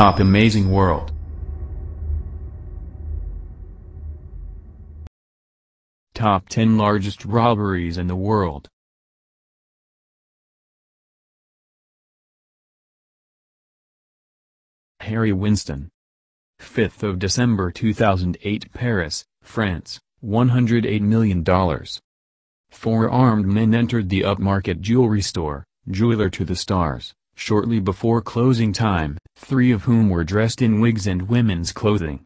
Top Amazing World. Top 10 largest robberies in the world. Harry Winston. 5th of December 2008, Paris, France, $108 million. Four armed men entered the upmarket jewelry store, Jeweler to the Stars, shortly before closing time, three of whom were dressed in wigs and women's clothing.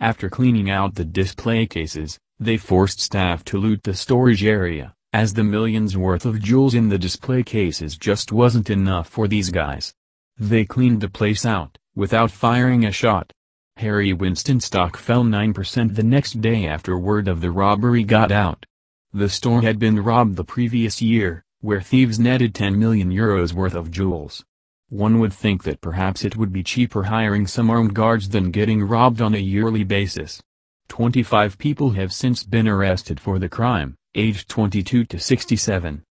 After cleaning out the display cases, they forced staff to loot the storage area, as the millions worth of jewels in the display cases just wasn't enough for these guys. They cleaned the place out, without firing a shot. Harry Winston's stock fell 9% the next day after word of the robbery got out. The store had been robbed the previous year, where thieves netted €10 million worth of jewels. One would think that perhaps it would be cheaper hiring some armed guards than getting robbed on a yearly basis. 25 people have since been arrested for the crime, aged 22 to 67.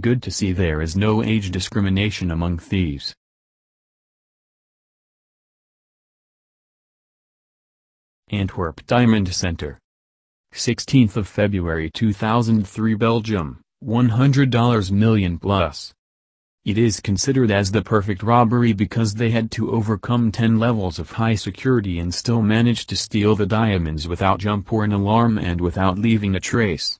Good to see there is no age discrimination among thieves. Antwerp Diamond Center. 16th of February 2003, Belgium, $100 million plus. It is considered as the perfect robbery because they had to overcome 10 levels of high security and still managed to steal the diamonds without jump or an alarm and without leaving a trace.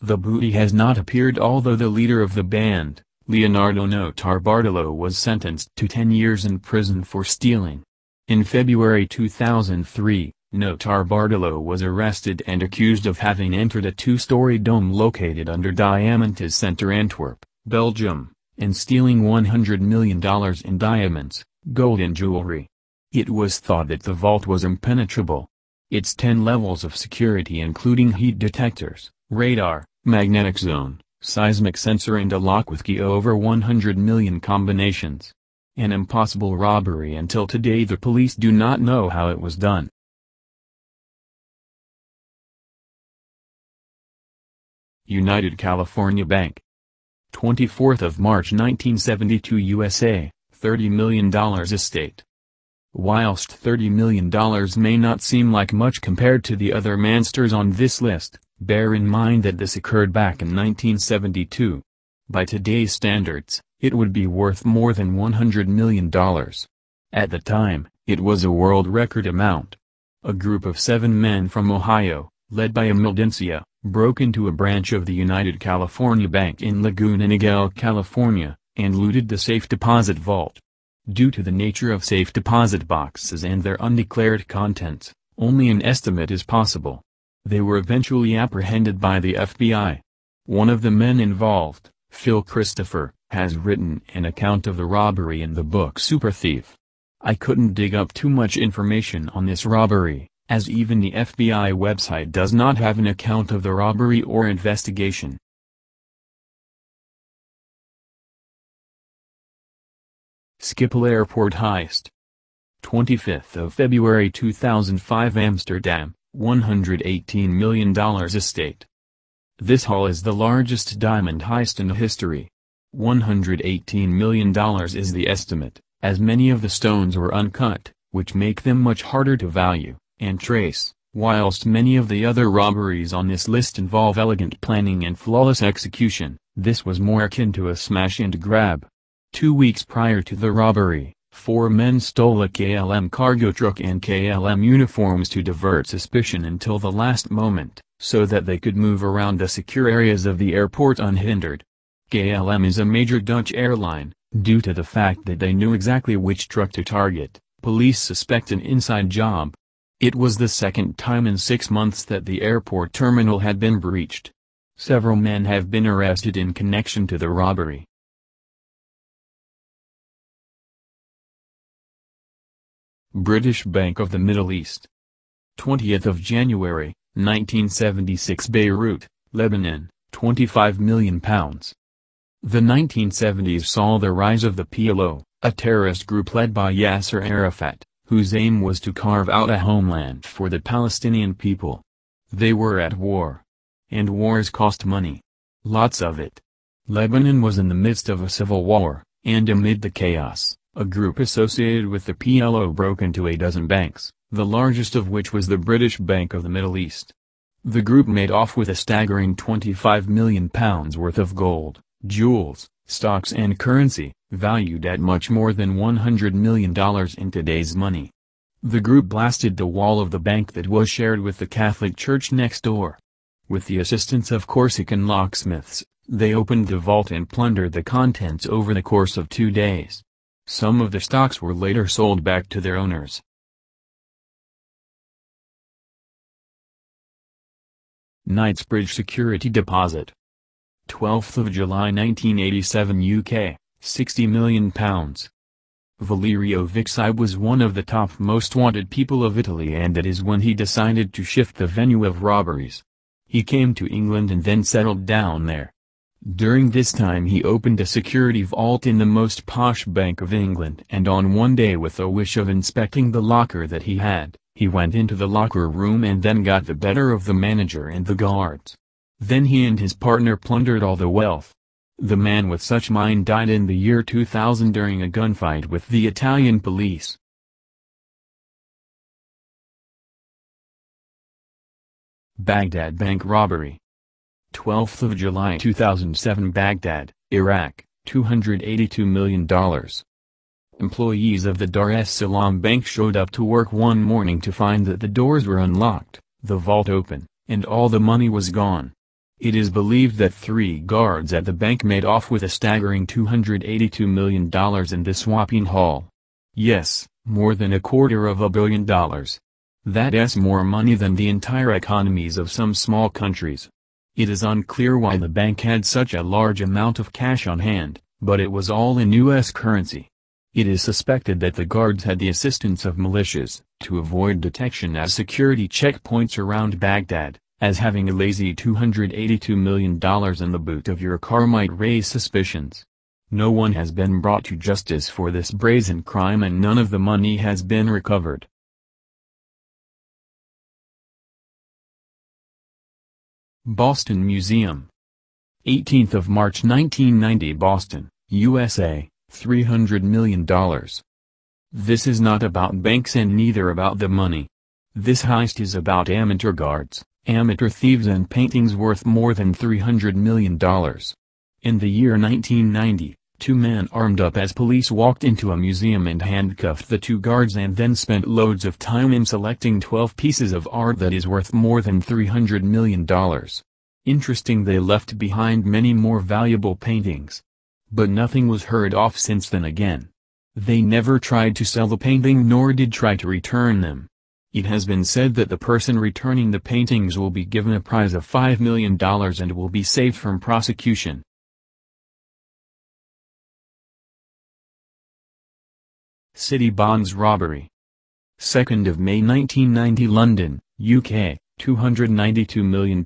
The booty has not appeared, although the leader of the band, Leonardo Notarbartolo, was sentenced to 10 years in prison for stealing. In February 2003, Notarbartolo was arrested and accused of having entered a two-story dome located under Diamond Center, Antwerp, Belgium, and stealing $100 million in diamonds, gold and jewelry. It was thought that the vault was impenetrable. Its 10 levels of security, including heat detectors, radar, magnetic zone, seismic sensor and a lock with key, over 100 million combinations. An impossible robbery until today. The police do not know how it was done. United California Bank. 24th of March 1972, USA, $30 million estate. Whilst $30 million may not seem like much compared to the other monsters on this list, bear in mind that this occurred back in 1972. By today's standards, it would be worth more than $100 million. At the time, it was a world record amount. A group of 7 men from Ohio, led by Emil Densia, broke into a branch of the United California Bank in Laguna Niguel, California, and looted the safe deposit vault. Due to the nature of safe deposit boxes and their undeclared contents, only an estimate is possible. They were eventually apprehended by the FBI. One of the men involved, Phil Christopher, has written an account of the robbery in the book Super Thief. I couldn't dig up too much information on this robbery, as even the FBI website does not have an account of the robbery or investigation. Schiphol Airport heist. 25th of February 2005, Amsterdam, $118 million estate. This haul is the largest diamond heist in history. $118 million is the estimate, as many of the stones were uncut, which make them much harder to value and trace, whilst many of the other robberies on this list involve elegant planning and flawless execution. This was more akin to a smash and grab. 2 weeks prior to the robbery, 4 men stole a KLM cargo truck and KLM uniforms to divert suspicion until the last moment, so that they could move around the secure areas of the airport unhindered. KLM is a major Dutch airline. Due to the fact that they knew exactly which truck to target, police suspect an inside job. It was the second time in 6 months that the airport terminal had been breached. Several men have been arrested in connection to the robbery. British Bank of the Middle East. 20th of January, 1976, Beirut, Lebanon, £25 million. The 1970s saw the rise of the PLO, a terrorist group led by Yasser Arafat, whose aim was to carve out a homeland for the Palestinian people. They were at war. And wars cost money. Lots of it. Lebanon was in the midst of a civil war, and amid the chaos, A group associated with the PLO broke into a dozen banks, the largest of which was the British Bank of the Middle East. The group made off with a staggering £25 million worth of gold, jewels, stocks and currency, valued at much more than $100 million in today's money. The group blasted the wall of the bank that was shared with the Catholic Church next door. With the assistance of Corsican locksmiths, they opened the vault and plundered the contents over the course of 2 days. Some of the stocks were later sold back to their owners. Knightsbridge Security Deposit. 12th of July 1987 UK, £60 million. Valerio Viccei was one of the top most wanted people of Italy, and that is when he decided to shift the venue of robberies. He came to England and then settled down there. During this time he opened a security vault in the most posh bank of England, and on one day, with a wish of inspecting the locker that he had, he went into the locker room and then got the better of the manager and the guards. Then he and his partner plundered all the wealth. The man with such mind died in the year 2000 during a gunfight with the Italian police. Baghdad Bank Robbery. 12th of July 2007 Baghdad, Iraq, $282 million. Employees of the Dar es Salaam Bank showed up to work one morning to find that the doors were unlocked, the vault open, and all the money was gone. It is believed that 3 guards at the bank made off with a staggering $282 million in the swapping hall. Yes, more than $250 million. That's more money than the entire economies of some small countries. It is unclear why the bank had such a large amount of cash on hand, but it was all in US currency. It is suspected that the guards had the assistance of militias, to avoid detection at security checkpoints around Baghdad, as having a lazy $282 million in the boot of your car might raise suspicions. No one has been brought to justice for this brazen crime, and none of the money has been recovered. Boston Museum. 18th of March 1990 Boston, USA, $300 million. This is not about banks and neither about the money. This heist is about amateur guards, amateur thieves and paintings worth more than $300 million. In the year 1990, 2 men armed up as police walked into a museum and handcuffed the 2 guards and then spent loads of time in selecting 12 pieces of art that is worth more than $300 million. Interesting, they left behind many more valuable paintings. But nothing was heard of since then again. They never tried to sell the painting nor did try to return them. It has been said that the person returning the paintings will be given a prize of $5 million and will be saved from prosecution. City Bonds Robbery. 2nd of May 1990 London, UK, £292 million.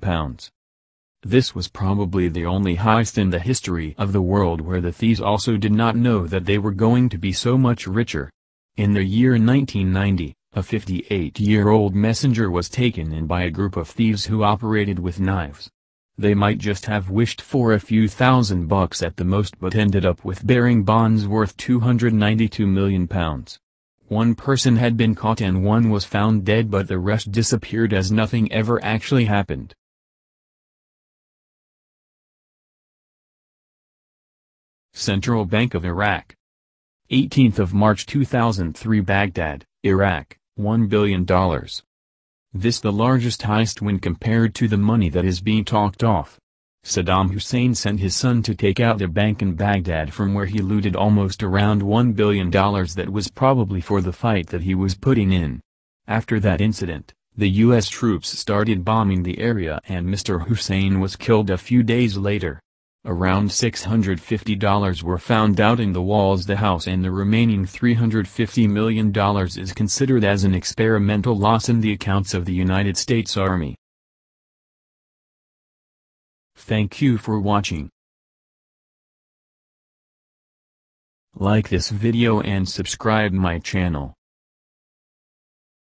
This was probably the only heist in the history of the world where the thieves also did not know that they were going to be so much richer. In the year 1990, a 58-year-old messenger was taken in by a group of thieves who operated with knives. They might just have wished for a few thousand bucks at the most, but ended up with bearing bonds worth £292 million. One person had been caught and one was found dead, but the rest disappeared as nothing ever actually happened. Central Bank of Iraq. 18th of March 2003 Baghdad, Iraq. $1 billion. This the largest heist when compared to the money that is being talked off. Saddam Hussein sent his son to take out a bank in Baghdad from where he looted almost around $1 billion that was probably for the fight that he was putting in. After that incident, the US troops started bombing the area and Mr. Hussein was killed a few days later. Around $650 were found out in the walls the house, and the remaining $350 million is considered as an experimental loss in the accounts of the United States Army. Thank you for watching. Like this video and subscribe my channel.